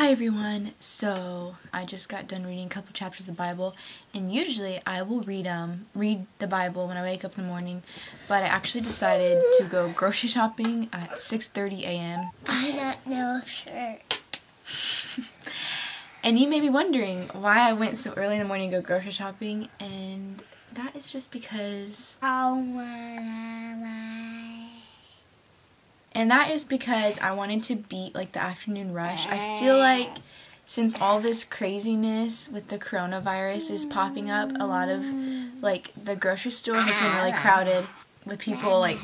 Hi everyone, so I just got done reading a couple chapters of the Bible, and usually I will read the Bible when I wake up in the morning, but I actually decided to go grocery shopping at 6:30 a.m. I'm not no shirt. And you may be wondering why I went so early in the morning to go grocery shopping, and that is just because... And that is because I wanted to beat, like, the afternoon rush. I feel like since all this craziness with the coronavirus is popping up, a lot of, like, the grocery store has been really crowded with people, like,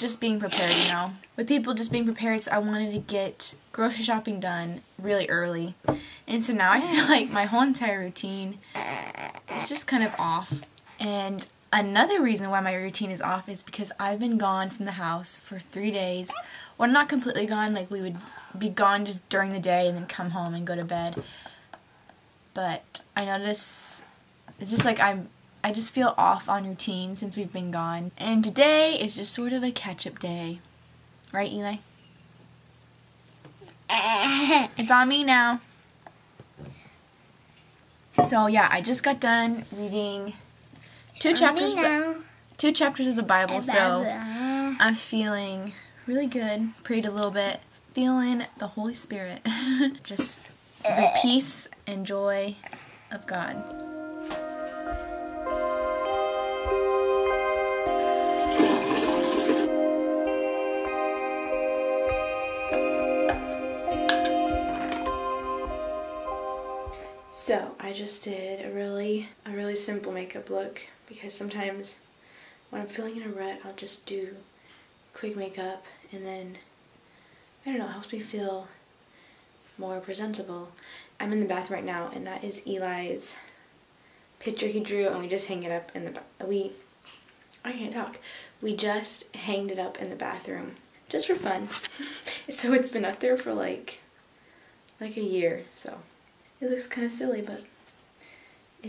just being prepared, you know. With people just being prepared, so I wanted to get grocery shopping done really early. And so now I feel like my whole entire routine is just kind of off. And... another reason why my routine is off is because I've been gone from the house for 3 days. Well, not completely gone, like we would be gone just during the day and then come home and go to bed. But I notice, it's just like I just feel off on routine since we've been gone. And today is just sort of a catch-up day. Right, Eli? It's on me now. So yeah, I just got done reading... Two chapters of the Bible, so I'm feeling really good. Prayed a little bit. Feeling the Holy Spirit. Just the peace and joy of God. So, I just did a really simple makeup look. Because sometimes when I'm feeling in a rut, I'll just do quick makeup and then, I don't know, it helps me feel more presentable. I'm in the bathroom right now, and that is Eli's picture he drew, and we just hang it up in the bathroom. We just hanged it up in the bathroom, just for fun. So it's been up there for like a year, so it looks kind of silly, but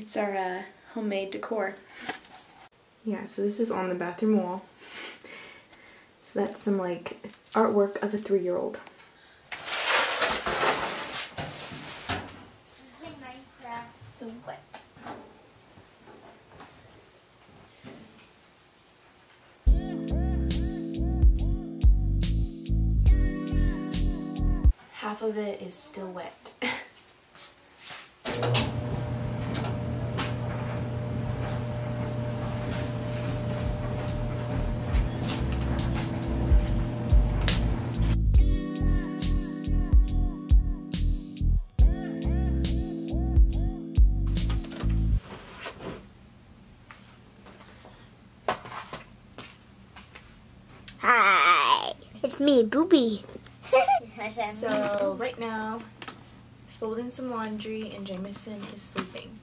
it's our, homemade decor. Yeah, so this is on the bathroom wall. So that's some like artwork of a 3-year-old. Half of it is still wet. It's me, Booby. So, right now, folding some laundry and Jameson is sleeping.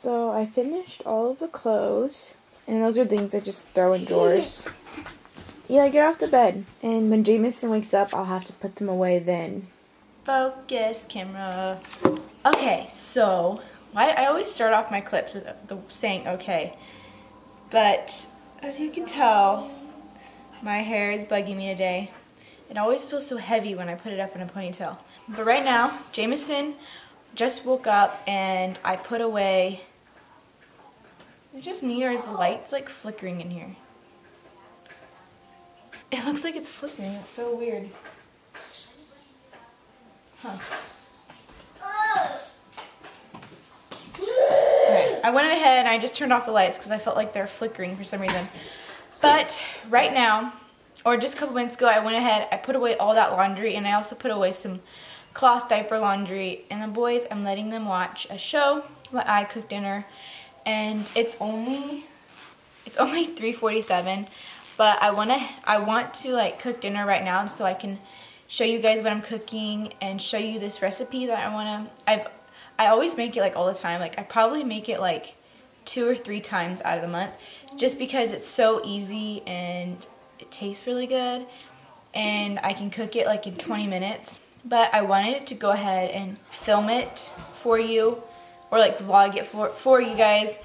So I finished all of the clothes, and those are things I just throw in drawers. Eli, get off the bed. And when Jameson wakes up, I'll have to put them away then. Focus, camera. Okay, so why I always start off my clips with the saying okay. But as you can tell, my hair is bugging me today. It always feels so heavy when I put it up in a ponytail. But right now, Jameson just woke up, and I put away... Is it just me, or is the lights like flickering in here? It looks like it's flickering. It's so weird. Huh. All right. I went ahead and I just turned off the lights because I felt like they're flickering for some reason. But right now, or just a couple minutes ago, I went ahead, I put away all that laundry, and I also put away some cloth diaper laundry. And the boys, I'm letting them watch a show while I cook dinner. And it's only 3:47, but I want to like cook dinner right now so I can show you guys what I'm cooking and show you this recipe that I always make it like all the time. Like I probably make it like 2 or 3 times out of the month just because it's so easy and it tastes really good and I can cook it like in 20 minutes. But I wanted to go ahead and film it for you or like vlog it for you guys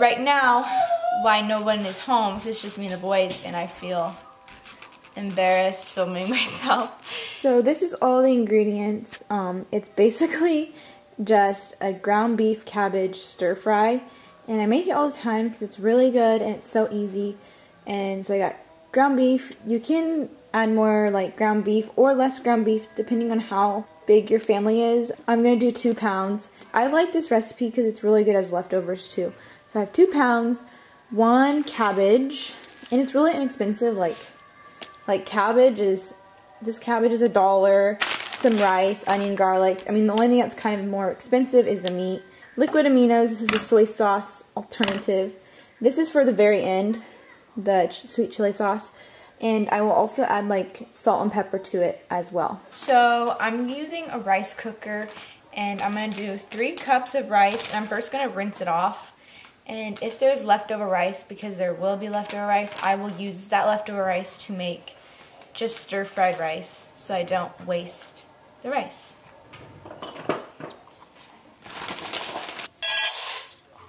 right now why no one is home, because it's just me and the boys and I feel embarrassed filming myself. So this is all the ingredients. It's basically just a ground beef cabbage stir fry, and I make it all the time because it's really good and it's so easy. And so I got ground beef. You can add more like ground beef or less ground beef depending on how big your family is. I'm gonna do 2 pounds. I like this recipe because it's really good as leftovers too. So I have 2 pounds, 1 cabbage, and it's really inexpensive. Like cabbage is, this cabbage is $1. Some rice, onion, garlic. I mean, the only thing that's kind of more expensive is the meat. Liquid aminos, this is the soy sauce alternative. This is for the very end, the sweet chili sauce. And I will also add like salt and pepper to it as well. So I'm using a rice cooker and I'm gonna do 3 cups of rice, and I'm first gonna rinse it off. And if there's leftover rice, because there will be leftover rice, I will use that leftover rice to make just stir-fried rice so I don't waste the rice.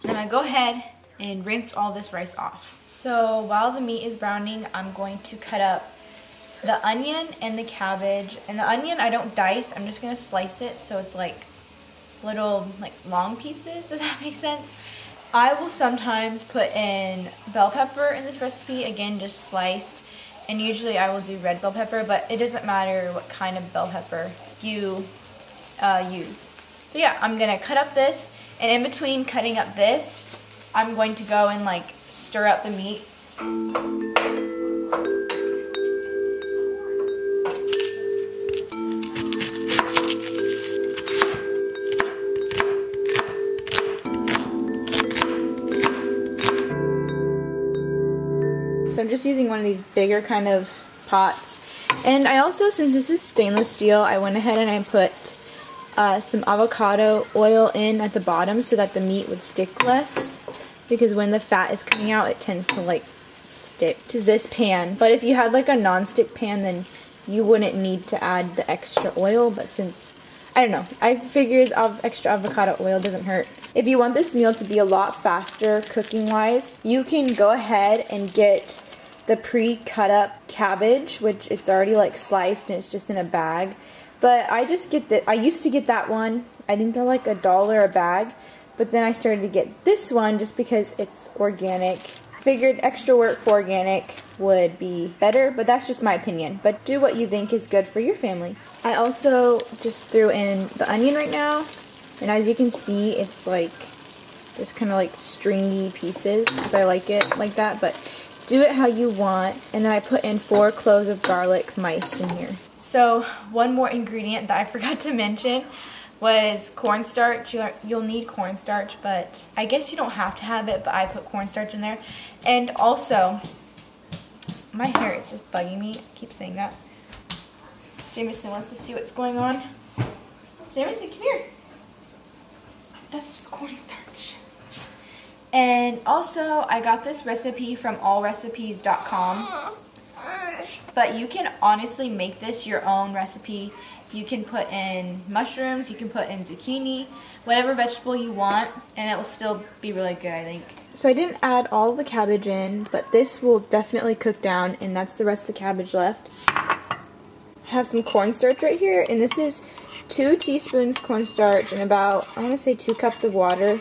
Then I go ahead and rinse all this rice off. So while the meat is browning, I'm going to cut up the onion and the cabbage. And the onion I don't dice, I'm just gonna slice it so it's like little like long pieces, if that makes sense. I will sometimes put in bell pepper in this recipe, again just sliced. And usually I will do red bell pepper, but it doesn't matter what kind of bell pepper you use. So yeah, I'm gonna cut up this, and in between cutting up this, I'm going to go and like stir up the meat. So I'm just using one of these bigger kind of pots. And I also, since this is stainless steel, I went ahead and I put some avocado oil in at the bottom so that the meat would stick less. Because when the fat is coming out, it tends to like stick to this pan. But if you had like a non-stick pan, then you wouldn't need to add the extra oil. But since, I don't know, I figured extra avocado oil doesn't hurt. If you want this meal to be a lot faster cooking-wise, you can go ahead and get the pre-cut up cabbage, which it's already like sliced and it's just in a bag. But I just get the, I used to get that one. I think they're like $1 a bag, but then I started to get this one just because it's organic. Figured extra work for organic would be better, but that's just my opinion. But do what you think is good for your family. I also just threw in the onion right now, and as you can see, it's like just kind of like stringy pieces because I like it like that, but do it how you want. And then I put in 4 cloves of garlic miced in here. So one more ingredient that I forgot to mention was cornstarch. You'll need cornstarch, but I guess you don't have to have it, but I put cornstarch in there. And also, my hair is just bugging me. I keep saying that. Jameson wants to see what's going on. Jameson, come here. That's just cornstarch. And also, I got this recipe from allrecipes.com. But you can honestly make this your own recipe. You can put in mushrooms, you can put in zucchini, whatever vegetable you want, and it will still be really good, I think. So I didn't add all the cabbage in, but this will definitely cook down, and that's the rest of the cabbage left. I have some cornstarch right here, and this is 2 teaspoons cornstarch and about, I want to say 2 cups of water,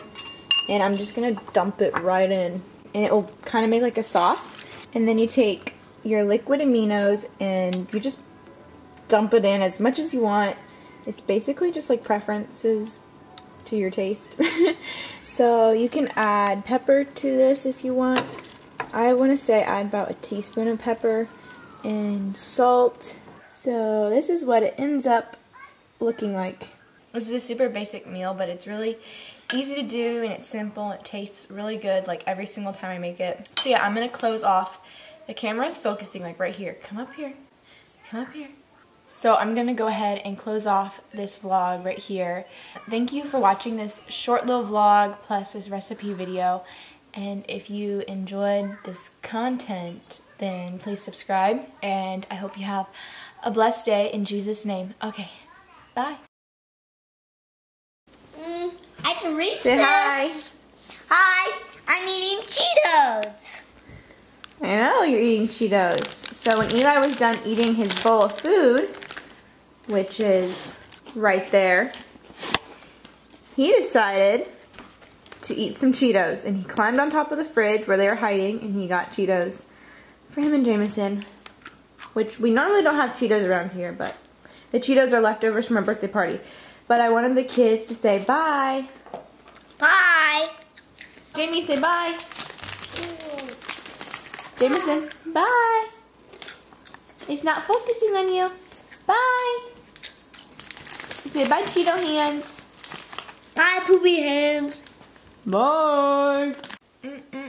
and I'm just going to dump it right in, and it will kind of make like a sauce. And then you take your liquid aminos and you just dump it in as much as you want. It's basically just like preferences to your taste. So you can add pepper to this if you want. I want to say add about a teaspoon of pepper and salt. So this is what it ends up looking like. This is a super basic meal, but it's really easy to do and it's simple. It tastes really good like every single time I make it. So yeah, I'm going to close off. The camera is focusing like right here. Come up here. Come up here. So I'm going to go ahead and close off this vlog right here. Thank you for watching this short little vlog plus this recipe video. And if you enjoyed this content, then please subscribe. And I hope you have a blessed day in Jesus' name. Okay, bye. I can reach this. Say hi. Hi, I'm eating Cheetos. I know, you're eating Cheetos. So when Eli was done eating his bowl of food, which is right there, he decided to eat some Cheetos. And he climbed on top of the fridge where they were hiding, and he got Cheetos for him and Jameson, which we normally don't have Cheetos around here, but the Cheetos are leftovers from our birthday party. But I wanted the kids to say bye. Bye. Jamie, say bye. Jameson, bye. It's not focusing on you. Bye. Say bye, Cheeto hands. Bye, poopy hands. Bye. Mm-mm.